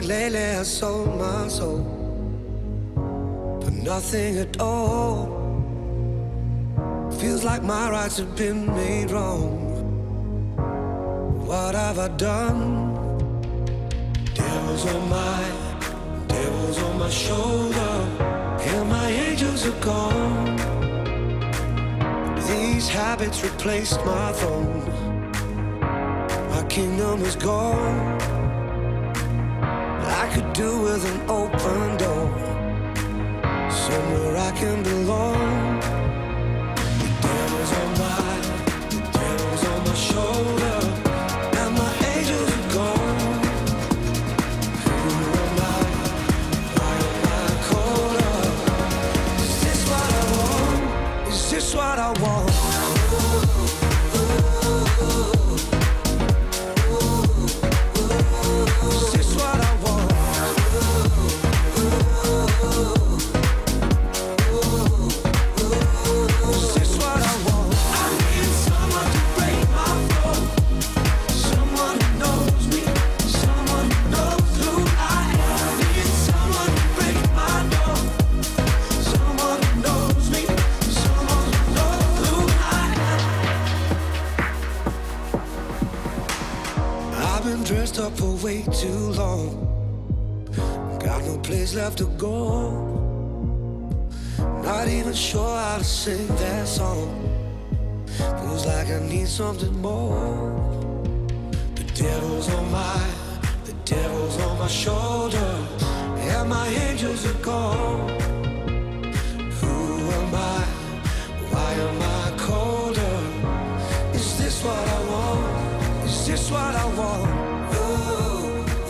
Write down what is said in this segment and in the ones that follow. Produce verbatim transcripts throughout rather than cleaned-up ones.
like lately I sold my soul for nothing at all. Feels like my rights have been made wrong. What have I done? Devils on my, devils on my shoulder, and my angels are gone. These habits replaced my throne. My kingdom is gone. I could do with an open door, somewhere I can belong. The devil's on my, the devil's on my shoulder, and my angels are gone. Who am I? Why am I caught up? Is this what I want? Is this what I want? Is this what I want? Up for way too long, got no place left to go. Not even sure how to sing that song. Feels like I need something more. The devil's on my, the devil's on my shoulder, and my angels are gone. Who am I? Why am I colder? Is this what I want? Is this what I want? Young boy,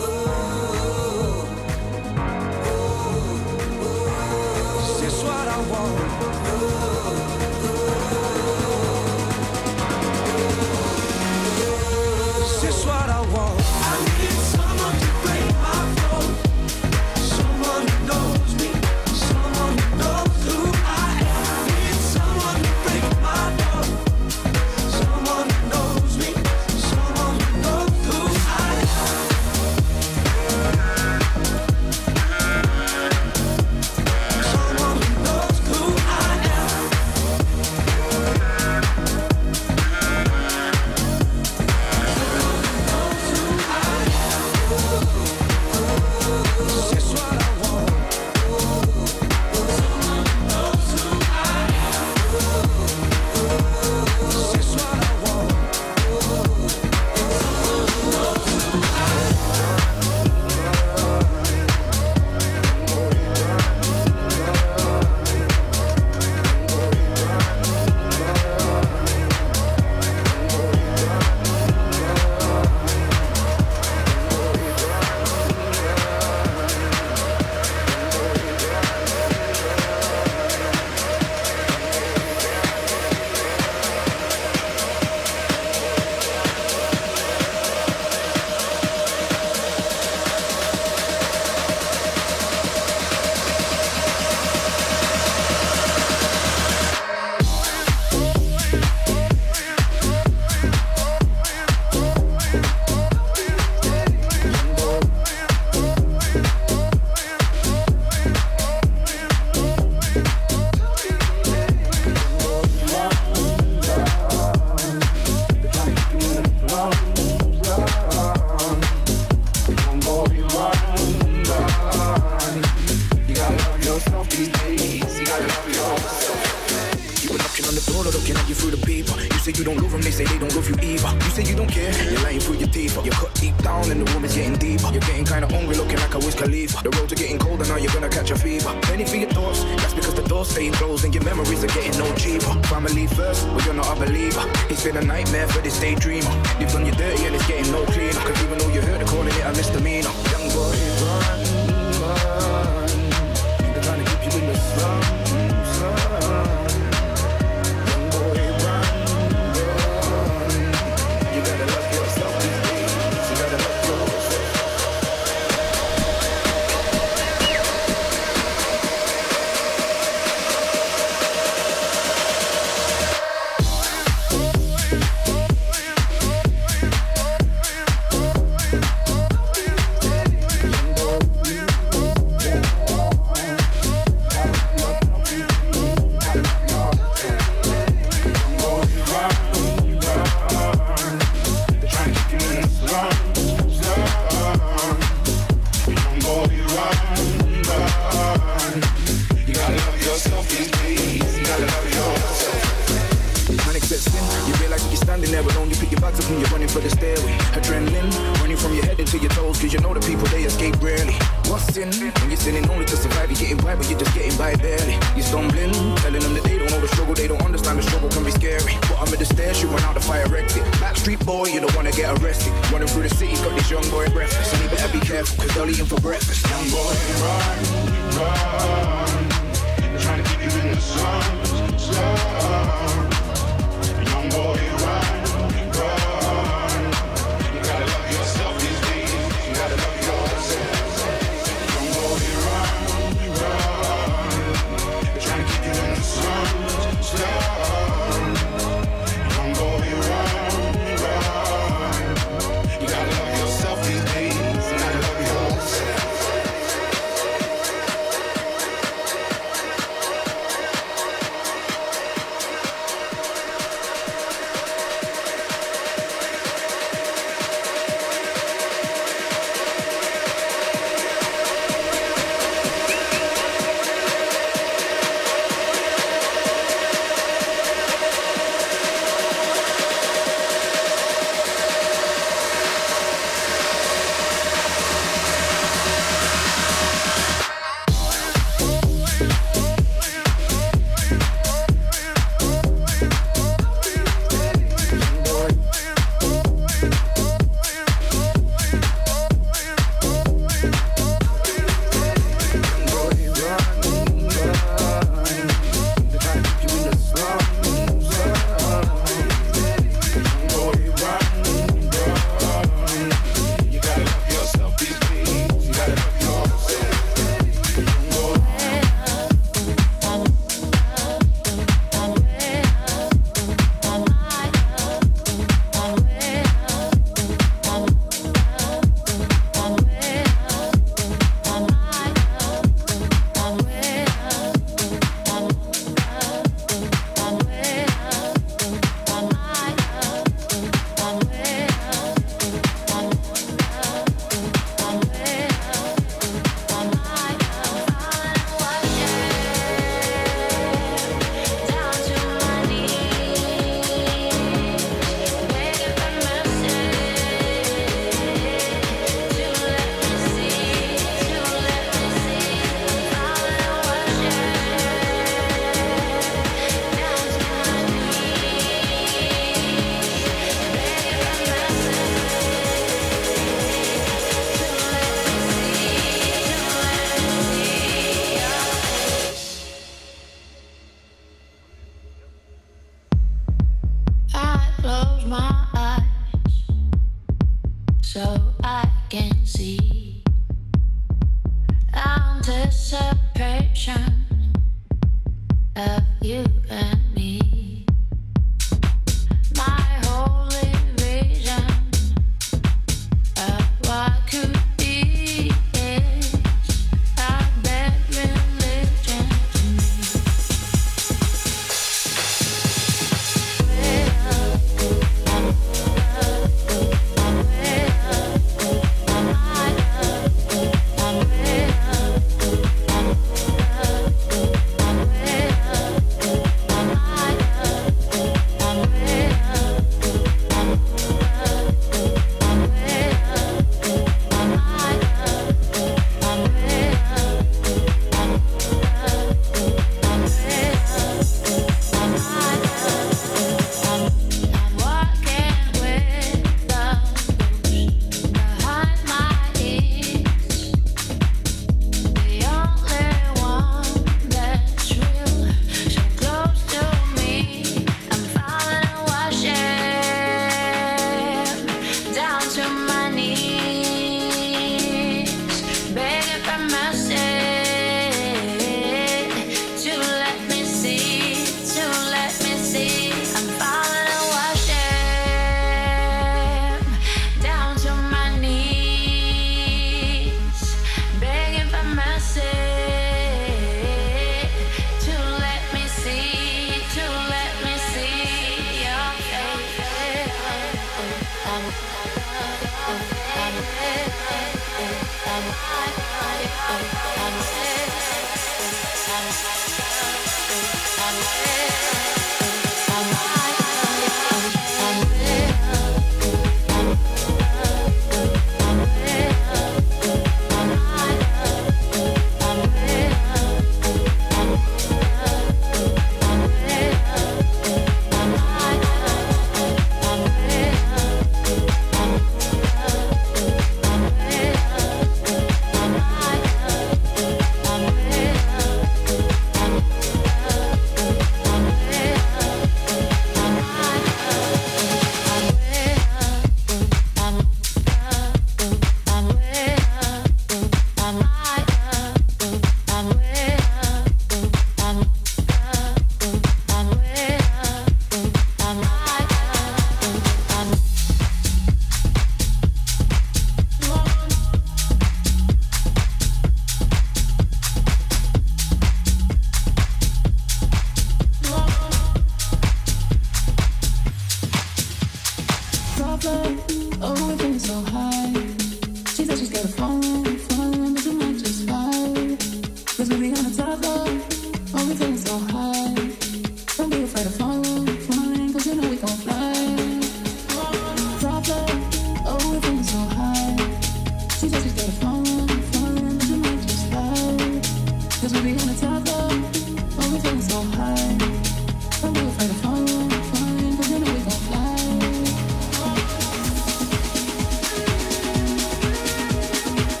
for the stairway. Adrenaline running from your head into your toes, cause you know the people they escape rarely. What's sin? When you're sinning only to survive, you're getting by, but you're just getting by barely. You're stumbling, telling them that they don't know the struggle, they don't understand the struggle can be scary. Bottom of the stairs, you run out the fire exit. Backstreet boy, you don't wanna get arrested. Running through the city, got this young boy breathless, and you better be careful, cause they'll eat him for breakfast. Young boy, run, run. They're trying to keep you in the sun, slum. Young boy, run. I'm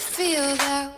feel that.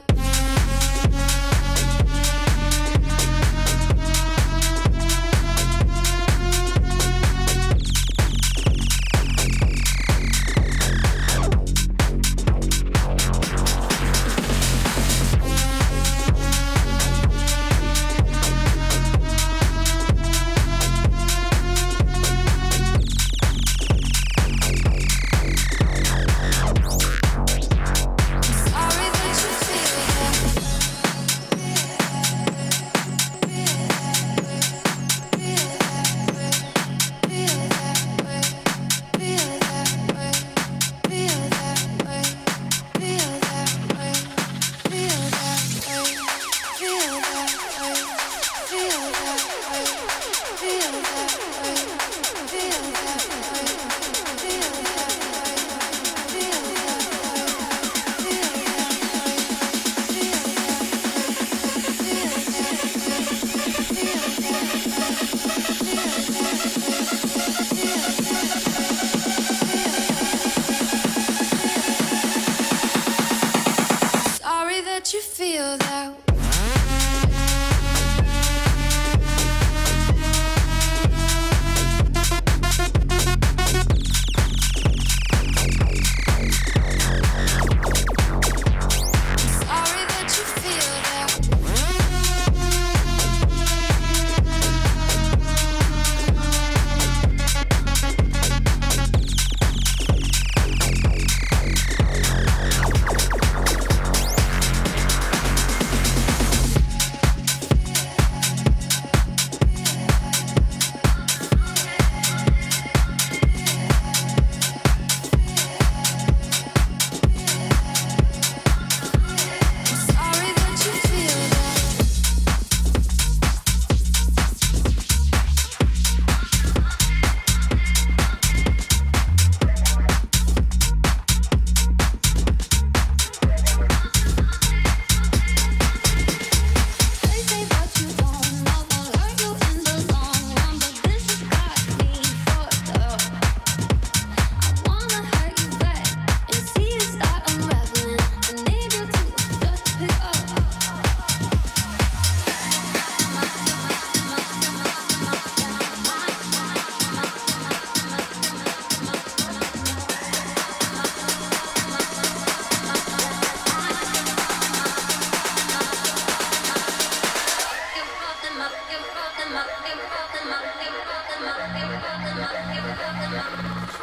You feel that.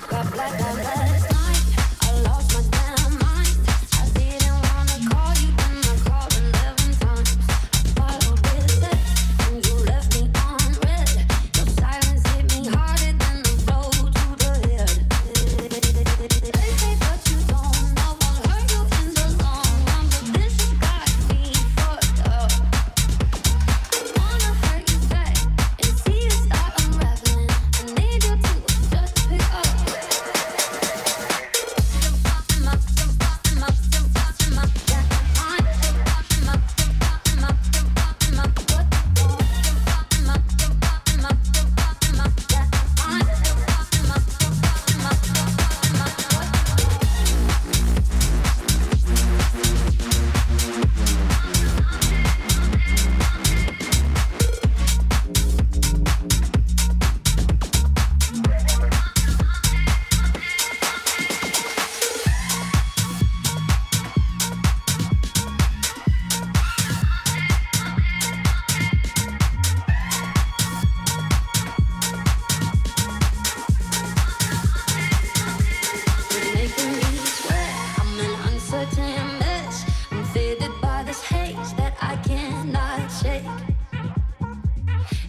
Blah, blah, blah, blah.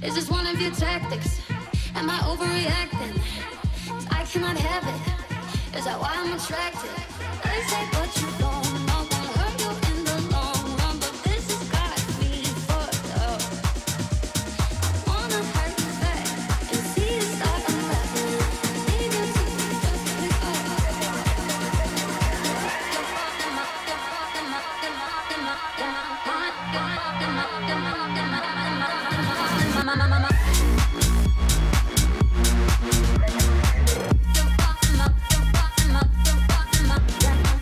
Is this one of your tactics? Am I overreacting? 'Cause I cannot have it. Is that why I'm attracted? They say what you don't know won't hurt you in the long run, but this has got me fucked up. I wanna hurt you back and see you start unraveling. I need you to just pick up. Don't fuck them up, don't fuck them up, don't fuck them up, don't fuck them up, don't fuck them up, don't fuck them up, don't fuck them up. My, my, my, my. Don't fuck them up, don't fuck them up, don't fuck them up, don't fuck them up.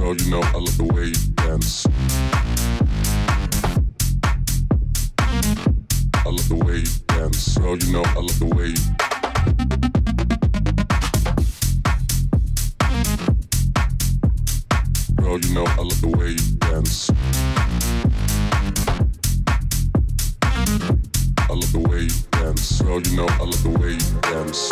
Girl, you know I love the way you dance. I love the way you dance. Girl, you know I love the way you. Girl, you know I love the way you dance. I love the way you dance. Girl, you know I love the way you dance.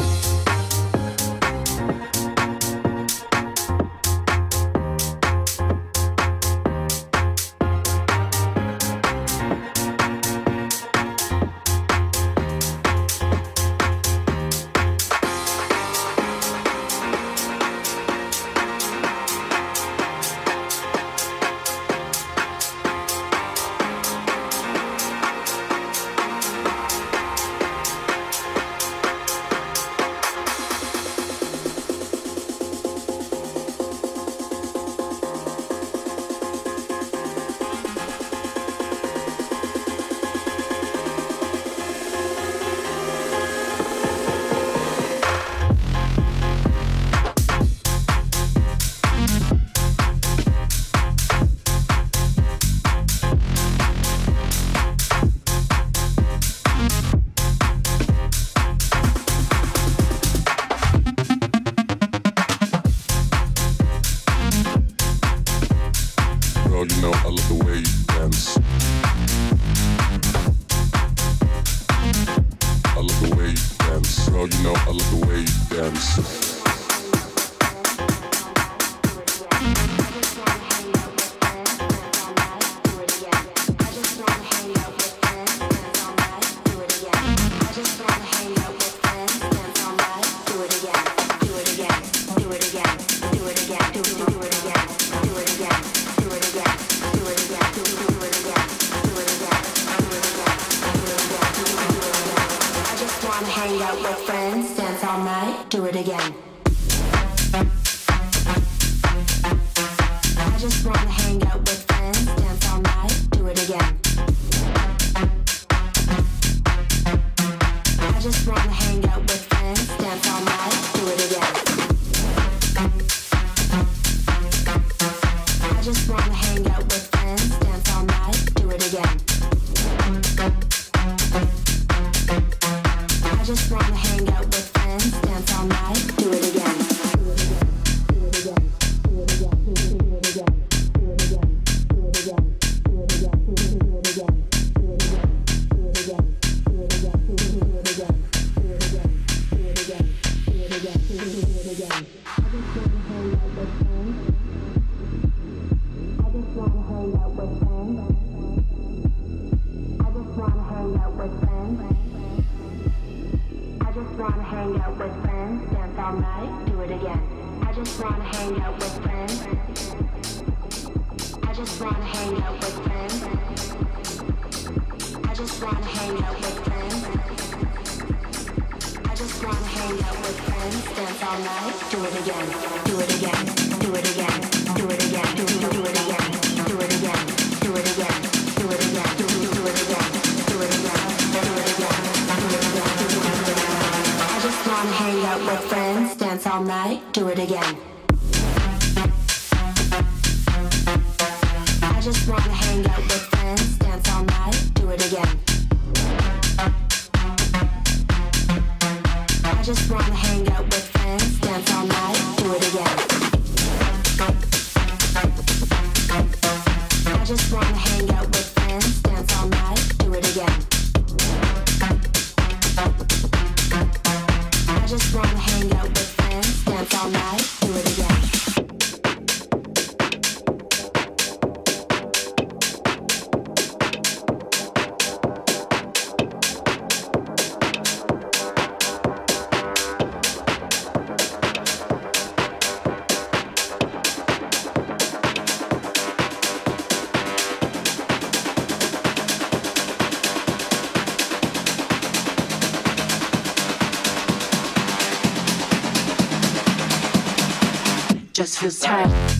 Just feels tight.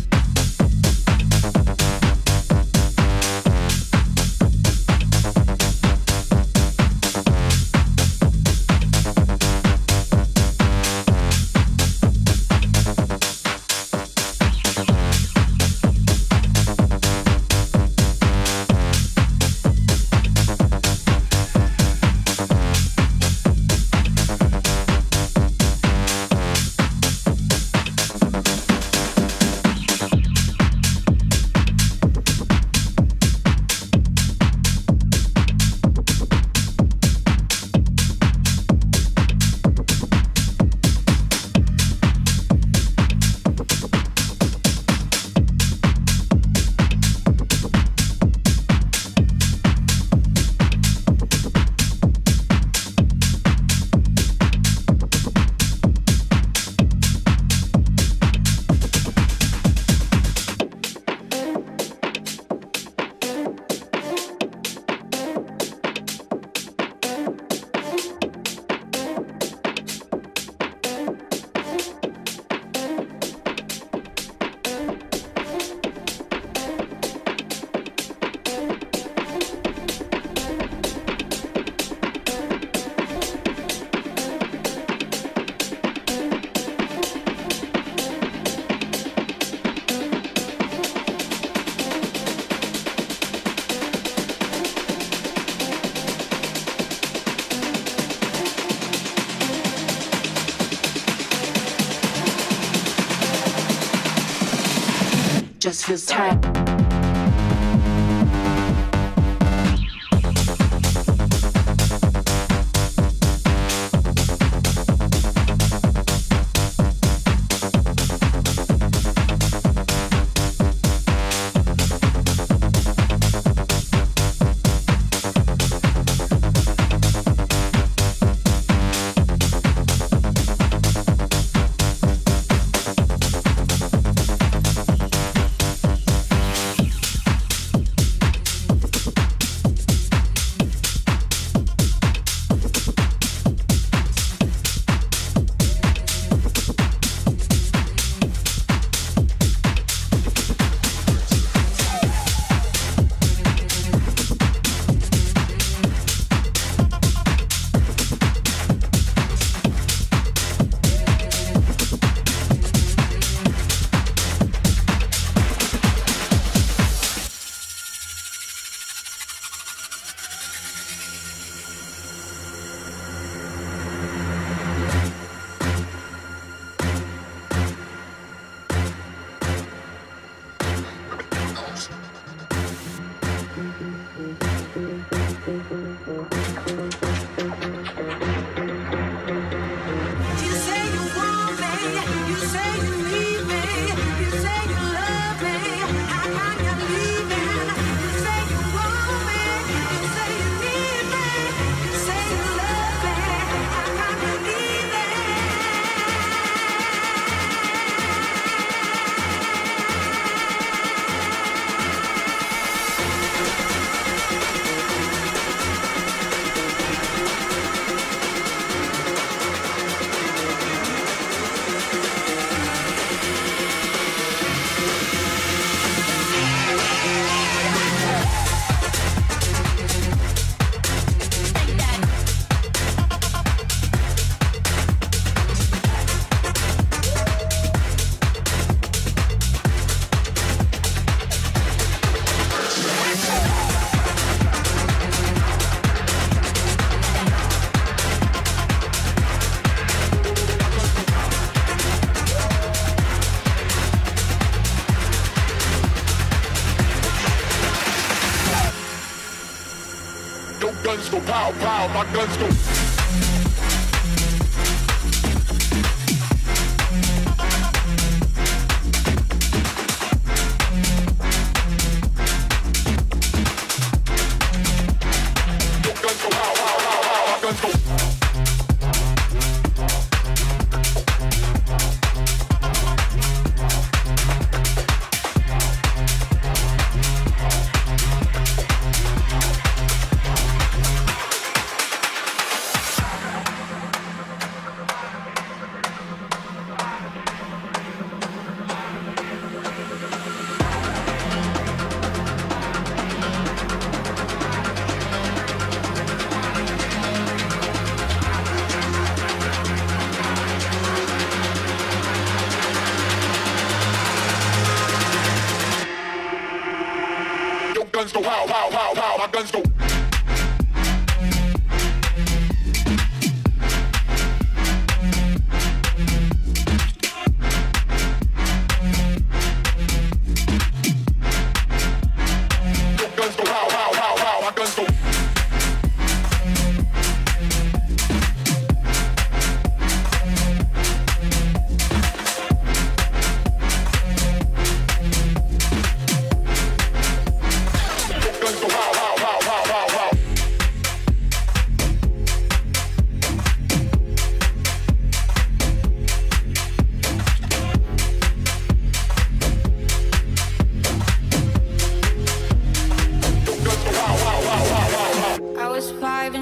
just feels tight. Guns go pow pow, my guns go. Guns go wow, wow, wow, wow, my guns go.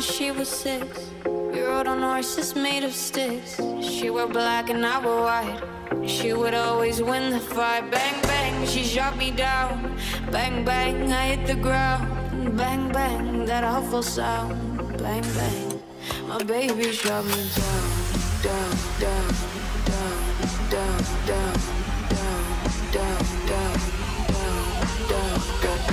She was six. We rode on horses made of sticks. She wore black and I wore white. She would always win the fight. Bang, bang, she shot me down. Bang, bang, I hit the ground. Bang, bang, that awful sound. Bang, bang, my baby shot me down. Down, down, down, down, down, down, down, down, down, down, down, down. Down, down.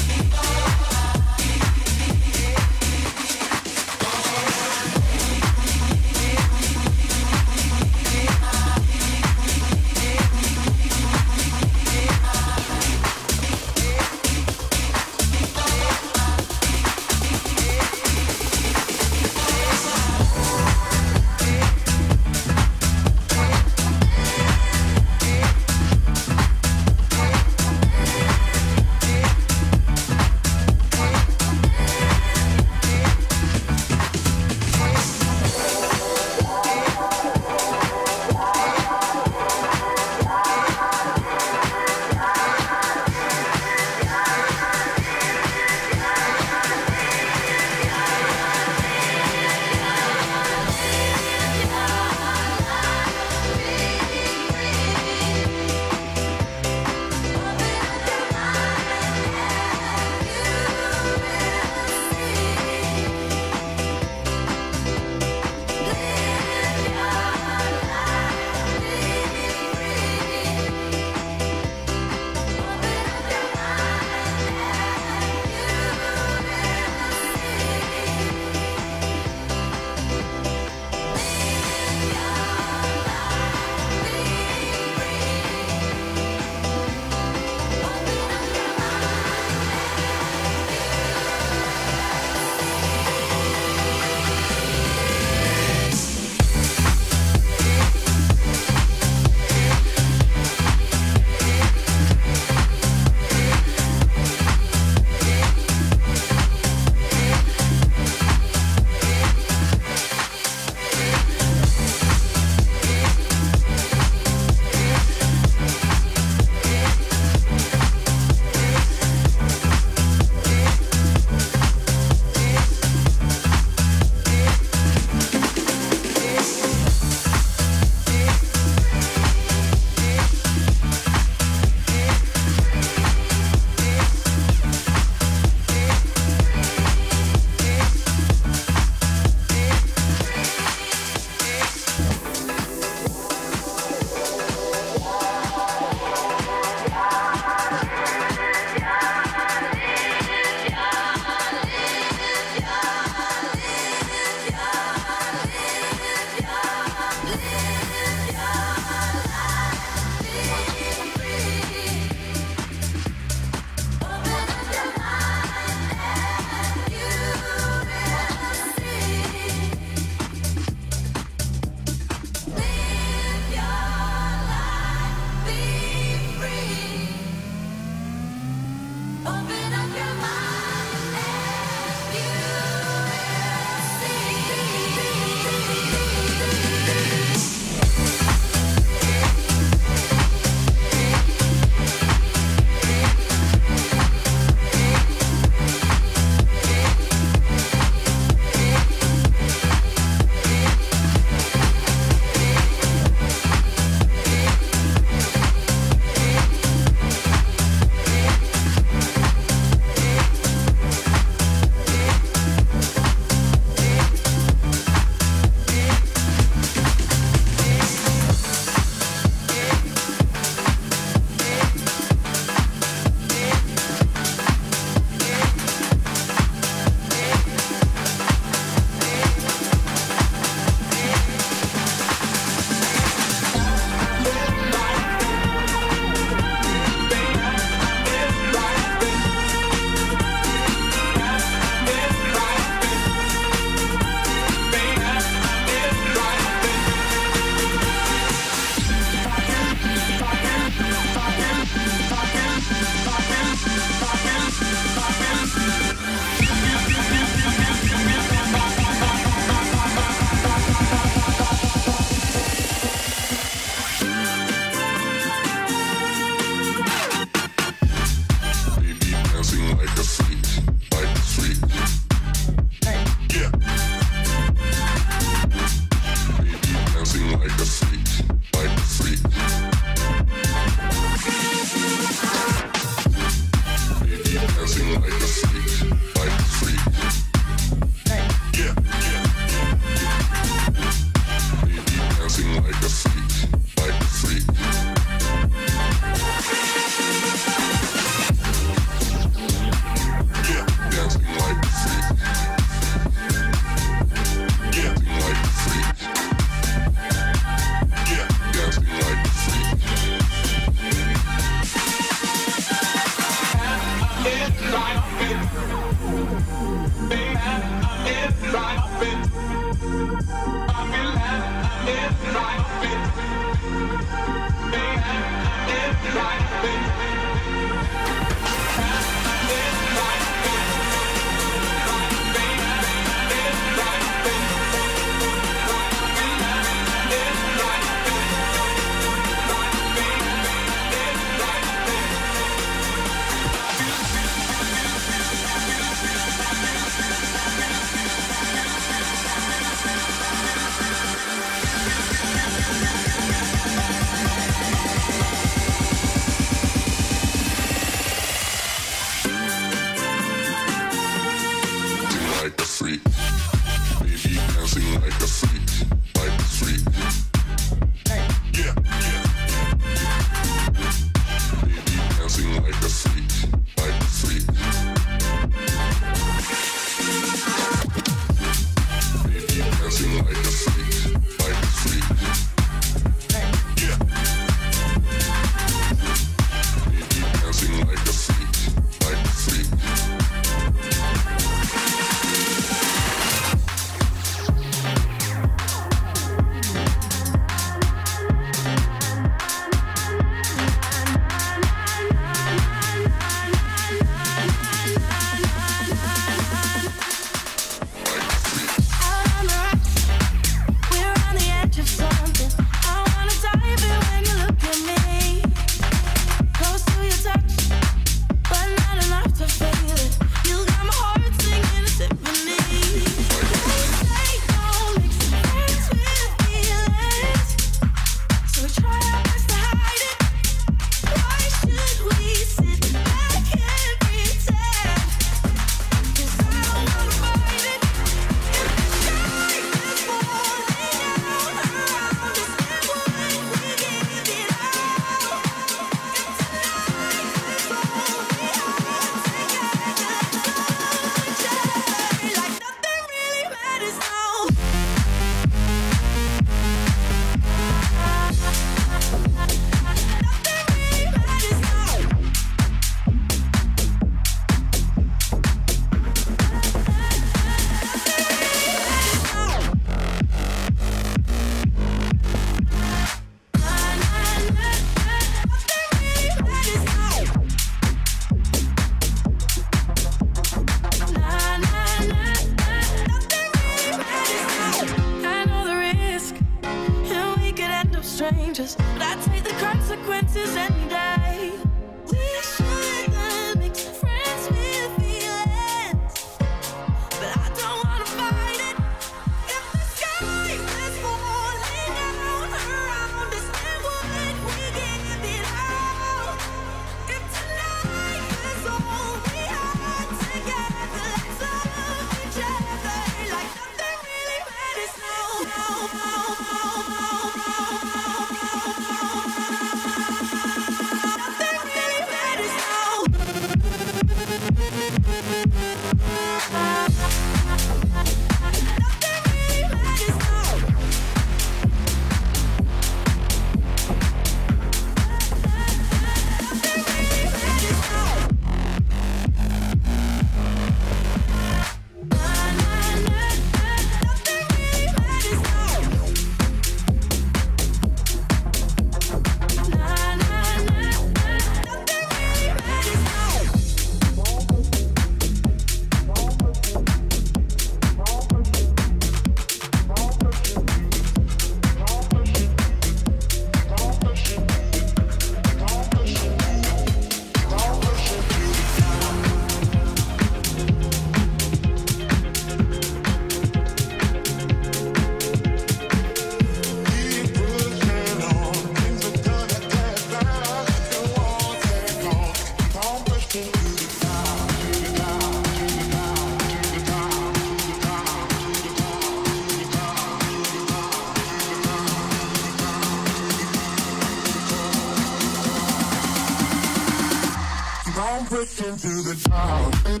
break into the dark. Into the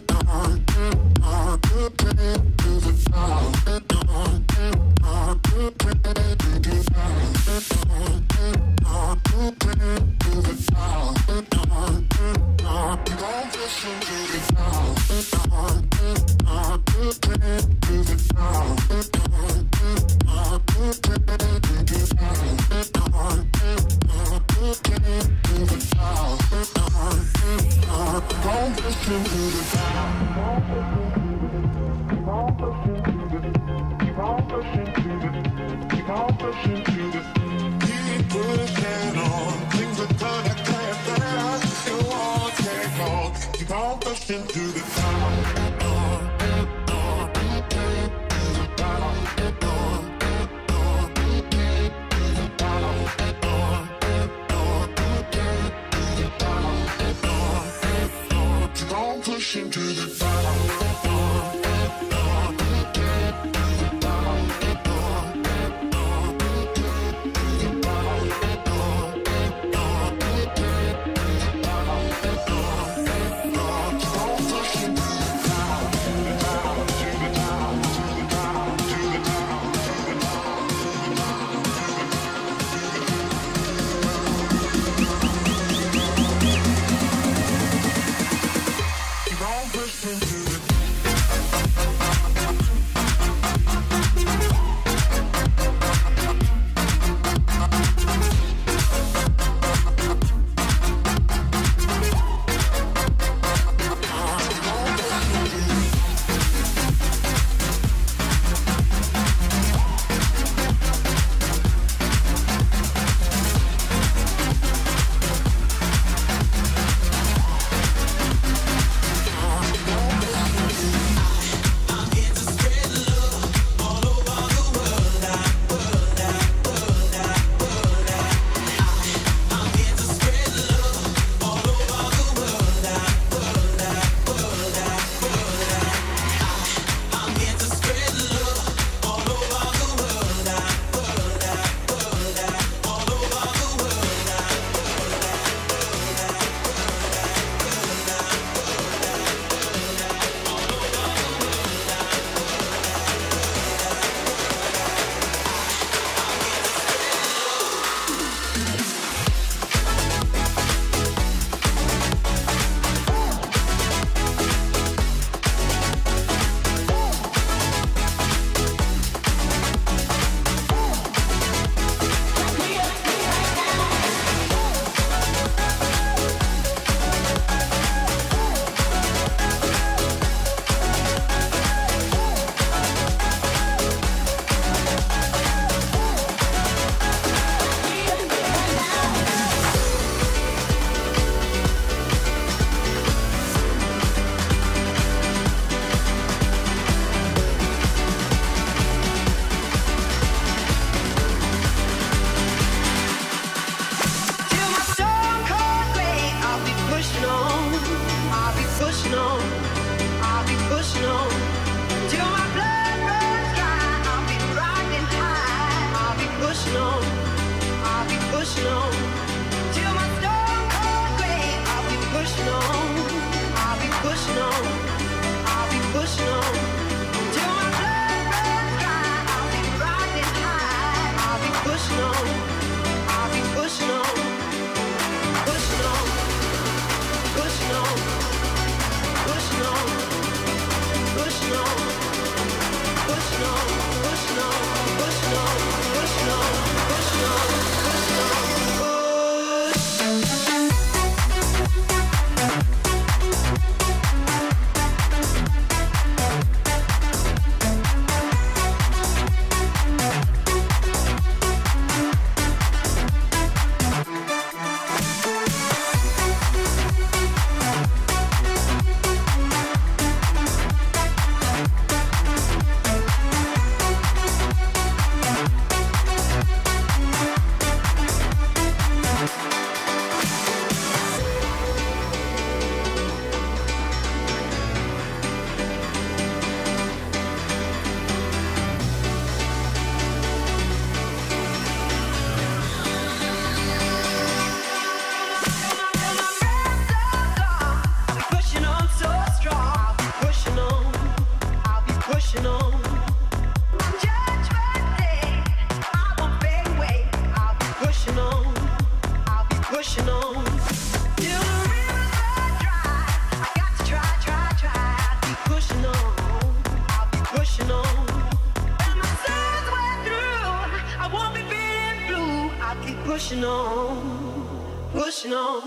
dark. Into the dark. Push no, push no, push no, push no, push no. I keep pushing on, pushing on.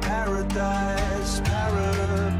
Paradise, para,